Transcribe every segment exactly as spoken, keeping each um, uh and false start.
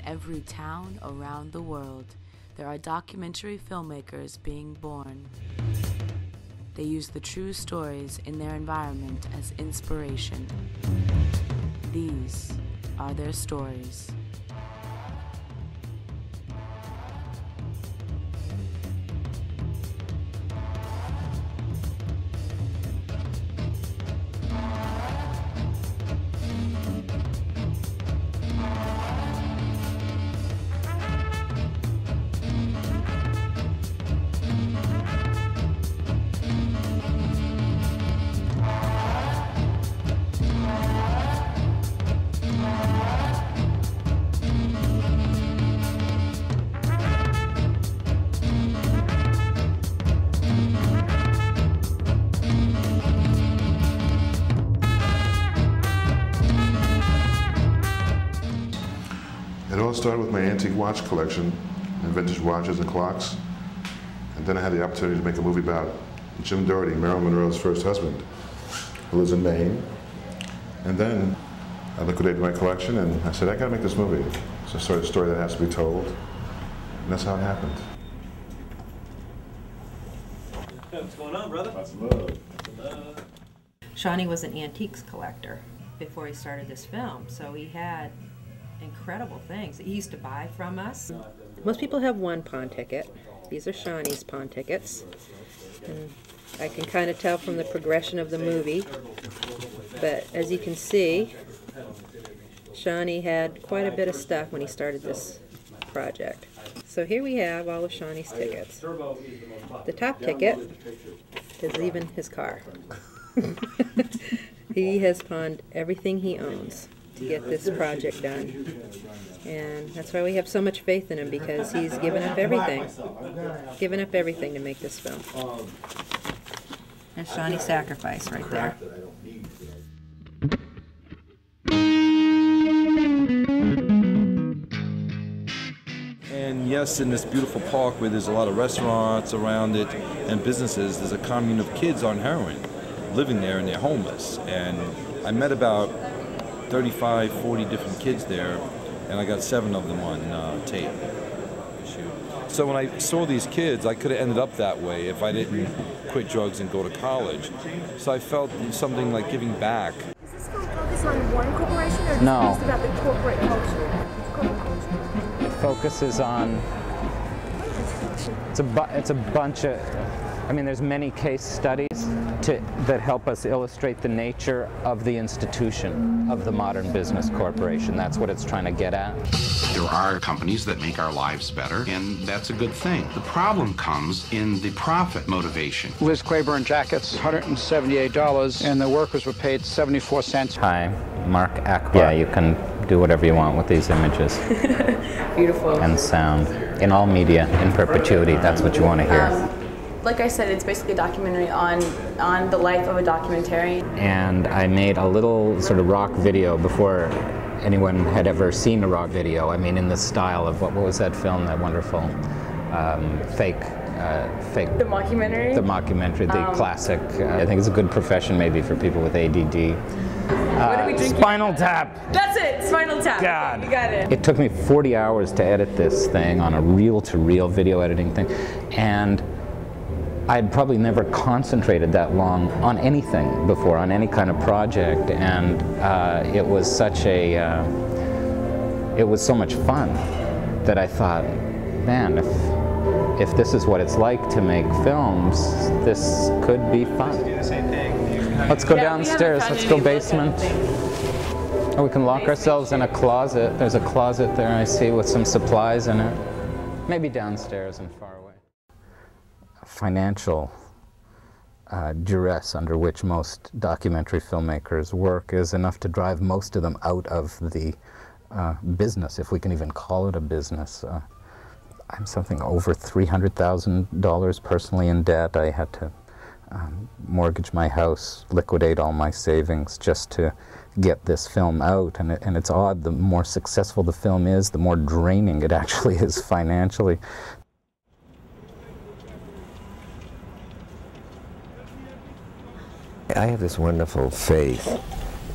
in every town around the world, there are documentary filmmakers being born. They use the true stories in their environment as inspiration. These are their stories. Started with my antique watch collection and vintage watches and clocks, and then I had the opportunity to make a movie about Jim Dougherty, Marilyn Monroe's first husband, who lives in Maine. And then I liquidated my collection and I said, I gotta make this movie. It's a sort of story that has to be told, and that's how it happened. What's going on, brother? Lots of love. love. Shawnee was an antiques collector before he started this film, so he had incredible things that he used to buy from us. Most people have one pawn ticket. These are Shawnee's pawn tickets. And I can kind of tell from the progression of the movie, but as you can see, Shawnee had quite a bit of stuff when he started this project. So here we have all of Shawnee's tickets. The top ticket is even his car. He has pawned everything he owns to get this project done, and that's why we have so much faith in him, because he's given up everything, given up everything to make this film. That's Shawnee's sacrifice right there. And yes, in this beautiful park where there's a lot of restaurants around it and businesses, there's a commune of kids on heroin living there, and they're homeless. And I met about thirty-five, forty different kids there, and I got seven of them on uh, tape. So when I saw these kids, I could have ended up that way if I didn't quit drugs and go to college. So I felt something like giving back. Is this going to focus on one corporation, or no. Just about the corporate culture? Corporate culture? It focuses on, it's a, bu it's a bunch of, I mean, there's many case studies to, that help us illustrate the nature of the institution of the modern business corporation. That's what it's trying to get at. There are companies that make our lives better, and that's a good thing. The problem comes in the profit motivation. Liz Claiborne jackets, one hundred seventy-eight dollars, and the workers were paid seventy-four cents. Hi, Mark Achbar. Yeah, you can do whatever you want with these images. Beautiful. And sound. In all media, in perpetuity, that's what you want to hear. Um, Like I said, it's basically a documentary on, on the life of a documentary. And I made a little sort of rock video before anyone had ever seen a rock video. I mean, in the style of, what, what was that film, that wonderful um, fake, uh, fake... The mockumentary? The mockumentary, the um, classic. Uh, I think it's a good profession maybe for people with A D D. What are we drinking? Spinal Tap. That's it, Spinal Tap. God. You got it. It took me forty hours to edit this thing on a reel-to-reel video editing thing. And I'd probably never concentrated that long on anything before, on any kind of project, and uh, it was such a, uh, it was so much fun that I thought, man, if, if this is what it's like to make films, this could be fun. Let's go yeah, downstairs, let's go basement. Oh, we can lock ourselves in a closet. There's a closet there, I see, with some supplies in it. Maybe downstairs and far away. Financial uh, duress under which most documentary filmmakers work is enough to drive most of them out of the uh, business, if we can even call it a business. Uh, I'm something over three hundred thousand dollars personally in debt. I had to um, mortgage my house, liquidate all my savings just to get this film out. And, it, and it's odd, the more successful the film is, the more draining it actually is financially. I have this wonderful faith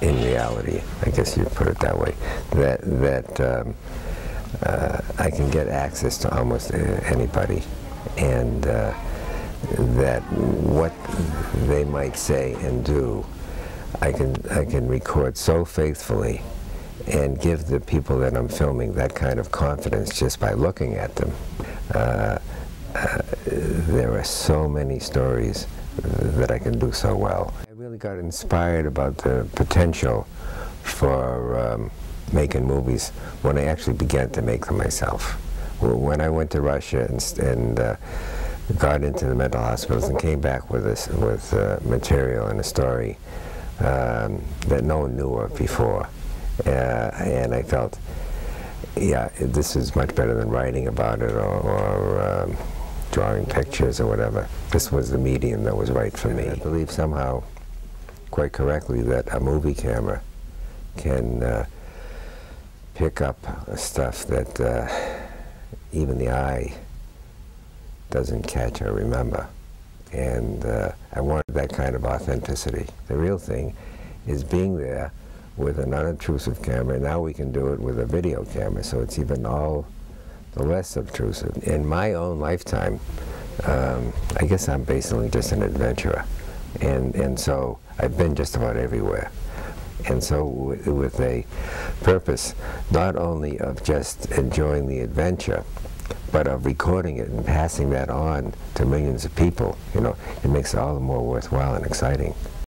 in reality, I guess you'd put it that way, that, that um, uh, I can get access to almost anybody, and uh, that what they might say and do, I can, I can record so faithfully and give the people that I'm filming that kind of confidence just by looking at them. Uh, uh, there are so many stories that I can do so well. I really got inspired about the potential for um, making movies when I actually began to make them myself. When I went to Russia and, and uh, got into the mental hospitals and came back with, this, with uh, material and a story um, that no one knew of before. Uh, and I felt, yeah, this is much better than writing about it or, or um, drawing pictures or whatever. This was the medium that was right for me. I believe somehow, quite correctly, that a movie camera can uh, pick up stuff that uh, even the eye doesn't catch or remember. And uh, I wanted that kind of authenticity. The real thing is being there with an unobtrusive camera. Now we can do it with a video camera, so it's even all the less obtrusive. In my own lifetime, um, I guess I'm basically just an adventurer, and, and so I've been just about everywhere. And so w with a purpose not only of just enjoying the adventure, but of recording it and passing that on to millions of people, you know, it makes it all the more worthwhile and exciting.